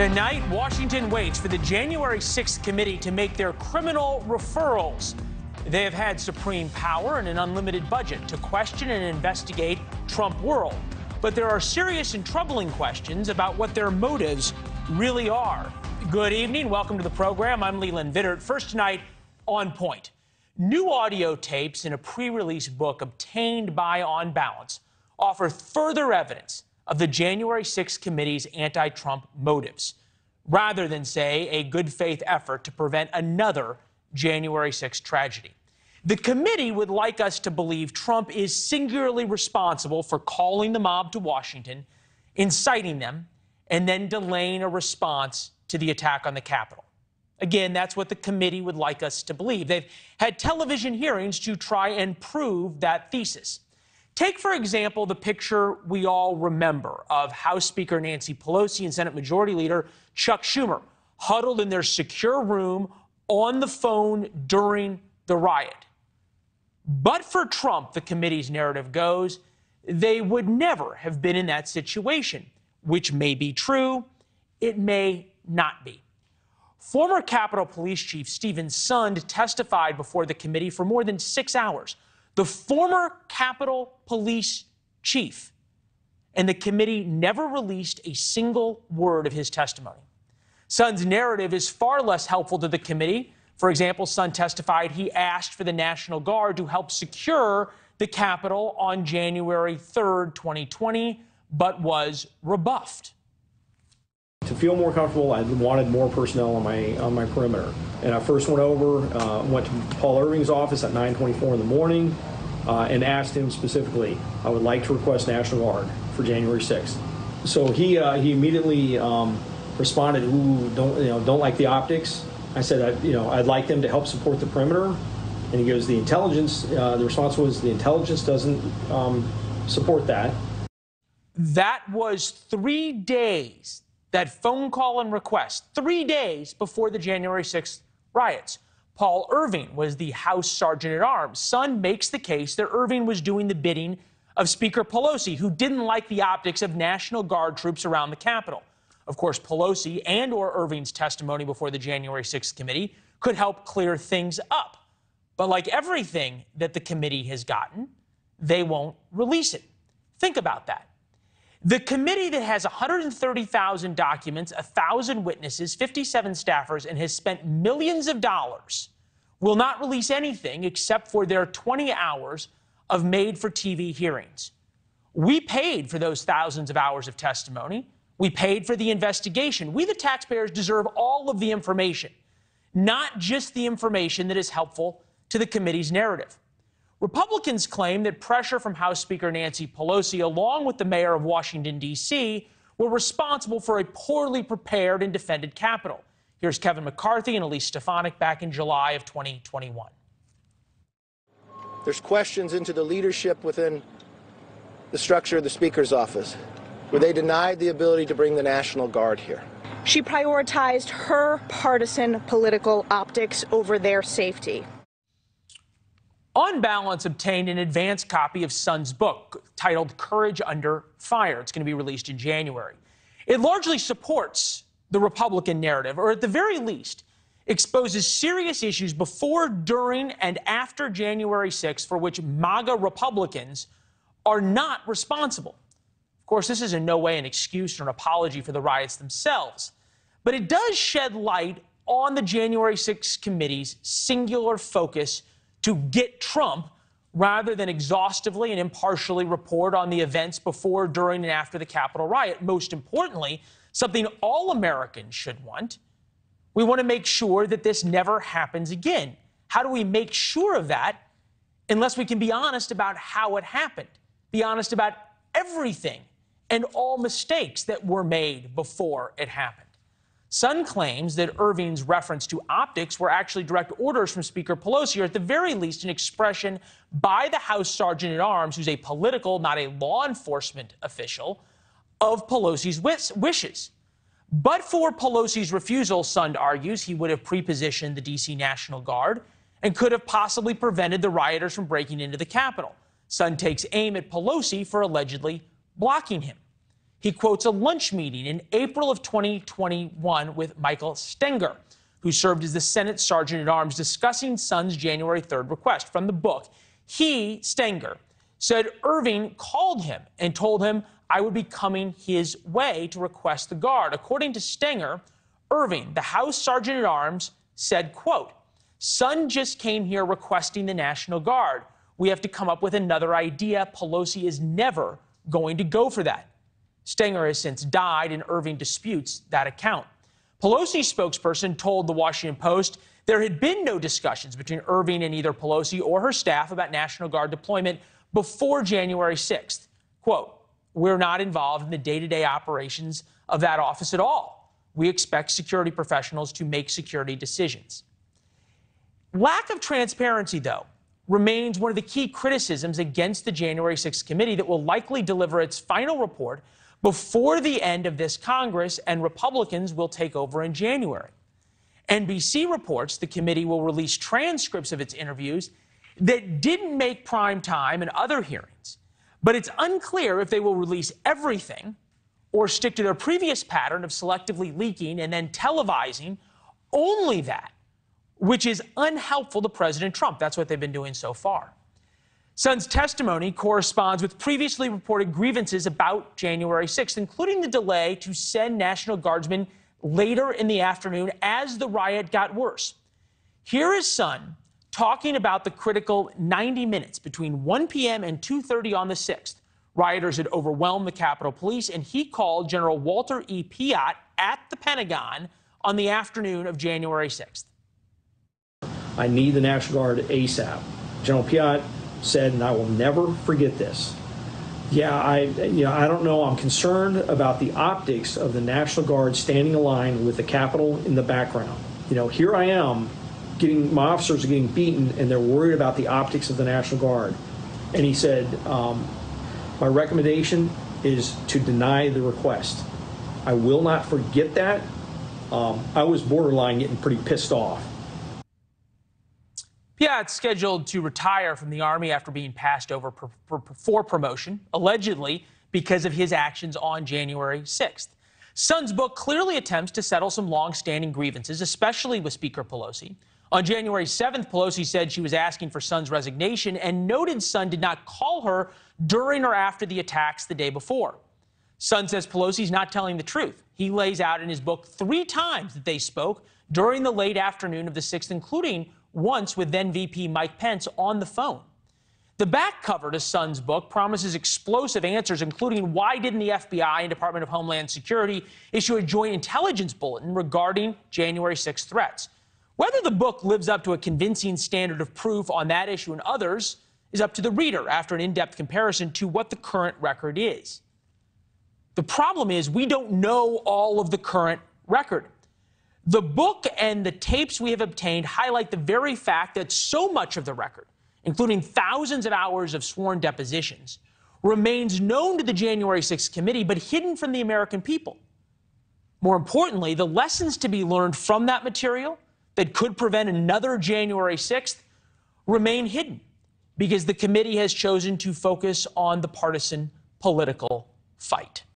Tonight, Washington waits for the January 6th committee to make their criminal referrals. They have had supreme power and an unlimited budget to question and investigate Trump world. But there are serious and troubling questions about what their motives really are. Good evening. Welcome to the program. I'm Leland Vittert. First tonight, On Point. New audio tapes in a pre-release book obtained by On Balance offer further evidence of the January 6th committee's anti-Trump motives, rather than, say, a good faith effort to prevent another January 6th tragedy. The committee would like us to believe Trump is singularly responsible for calling the mob to Washington, inciting them, and then delaying a response to the attack on the Capitol. Again, that's what the committee would like us to believe. They've had television hearings to try and prove that thesis. Take, for example, the picture we all remember of House Speaker Nancy Pelosi and Senate Majority Leader Chuck Schumer huddled in their secure room on the phone during the riot. But for Trump, the committee's narrative goes, they would never have been in that situation, which may be true, it may not be. Former Capitol Police Chief Steven Sund testified before the committee for more than 6 hours. The former Capitol Police Chief, and the committee never released a single word of his testimony. Sund's narrative is far less helpful to the committee. For example, Sund testified he asked for the National Guard to help secure the Capitol on January 3rd, 2020, but was rebuffed. To feel more comfortable, I wanted more personnel on my perimeter. And I first went over, went to Paul Irving's office at 9:24 in the morning and asked him specifically, I would like to request National Guard for January 6th. So he immediately responded, "Ooh, don't like the optics." I said, I'd like them to help support the perimeter. And he goes, the intelligence, the response was the intelligence doesn't support that. That was 3 days. That phone call and request, 3 days before the January 6th riots. Paul Irving was the House Sergeant at Arms. Sund makes the case that Irving was doing the bidding of Speaker Pelosi, who didn't like the optics of National Guard troops around the Capitol. Of course, Pelosi and or Irving's testimony before the January 6th committee could help clear things up. But like everything that the committee has gotten, they won't release it. Think about that. The committee that has 130,000 documents, 1,000 witnesses, 57 staffers, and has spent millions of dollars will not release anything except for their 20 hours of made-for-TV hearings. We paid for those thousands of hours of testimony. We paid for the investigation. We, the taxpayers, deserve all of the information, not just the information that is helpful to the committee's narrative. Republicans claim that pressure from House Speaker Nancy Pelosi, along with the mayor of Washington, D.C., were responsible for a poorly prepared and defended Capitol. Here's Kevin McCarthy and Elise Stefanik back in July of 2021. There's questions into the leadership within the structure of the Speaker's office. Were they denied the ability to bring the National Guard here? She prioritized her partisan political optics over their safety. On Balance obtained an advance copy of Sund's book titled Courage Under Fire. It's going to be released in January. It largely supports the Republican narrative, or at the very least, exposes serious issues before, during, and after January 6th for which MAGA Republicans are not responsible. Of course, this is in no way an excuse or an apology for the riots themselves, but it does shed light on the January 6th committee's singular focus to get Trump rather than exhaustively and impartially report on the events before, during, and after the Capitol riot. Most importantly, something all Americans should want. We want to make sure that this never happens again. How do we make sure of that unless we can be honest about how it happened? Be honest about everything and all mistakes that were made before it happened. Sund claims that Irving's reference to optics were actually direct orders from Speaker Pelosi, or at the very least an expression by the House Sergeant at Arms, who's a political, not a law enforcement official, of Pelosi's wishes. But for Pelosi's refusal, Sund argues, he would have pre-positioned the D.C. National Guard and could have possibly prevented the rioters from breaking into the Capitol. Sund takes aim at Pelosi for allegedly blocking him. He quotes a lunch meeting in April of 2021 with Michael Stenger, who served as the Senate Sergeant-at-Arms, discussing Sund's January 3rd request. From the book, he, Stenger, said Irving called him and told him, "I would be coming his way to request the guard." According to Stenger, Irving, the House Sergeant-at-Arms, said, quote, "Sund just came here requesting the National Guard. We have to come up with another idea. Pelosi is never going to go for that." Stenger has since died, and Irving disputes that account. Pelosi's spokesperson told The Washington Post there had been no discussions between Irving and either Pelosi or her staff about National Guard deployment before January 6th. Quote, "We're not involved in the day-to-day operations of that office at all. We expect security professionals to make security decisions." Lack of transparency, though, remains one of the key criticisms against the January 6th committee that will likely deliver its final report before the end of this Congress, and Republicans will take over in January. NBC reports the committee will release transcripts of its interviews that didn't make prime time in other hearings, but it's unclear if they will release everything or stick to their previous pattern of selectively leaking and then televising only that which is unhelpful to President Trump. That's what they've been doing so far. Sund's testimony corresponds with previously reported grievances about January 6th, including the delay to send National Guardsmen later in the afternoon as the riot got worse. Here is Sund talking about the critical 90 minutes between 1 p.m. and 2:30 on the 6th. Rioters had overwhelmed the Capitol Police, and he called General Walter E. Piatt at the Pentagon on the afternoon of January 6th. "I need the National Guard ASAP. General Piatt said, and I will never forget this, I don't know, I'm concerned about the optics of the National Guard standing in line with the Capitol in the background. You know, here I am, my officers are getting beaten, and they're worried about the optics of the National Guard." And he said, "My recommendation is to deny the request." I will not forget that. I was borderline getting pretty pissed off. Piatt's scheduled to retire from the Army after being passed over for promotion, allegedly because of his actions on January 6th. Sund's book clearly attempts to settle some long-standing grievances, especially with Speaker Pelosi. On January 7th, Pelosi said she was asking for Sund's resignation and noted Sund did not call her during or after the attacks the day before. Sund says Pelosi's not telling the truth. He lays out in his book 3 times that they spoke during the late afternoon of the 6th, including once with then-VP Mike Pence on the phone. The back cover to Sund's book promises explosive answers, including why didn't the FBI and Department of Homeland Security issue a joint intelligence bulletin regarding January 6 threats. Whether the book lives up to a convincing standard of proof on that issue and others is up to the reader after an in-depth comparison to what the current record is. The problem is we don't know all of the current record. The book and the tapes we have obtained highlight the very fact that so much of the record, including thousands of hours of sworn depositions, remains known to the January 6th committee but hidden from the American people. More importantly, the lessons to be learned from that material that could prevent another January 6th remain hidden because the committee has chosen to focus on the partisan political fight.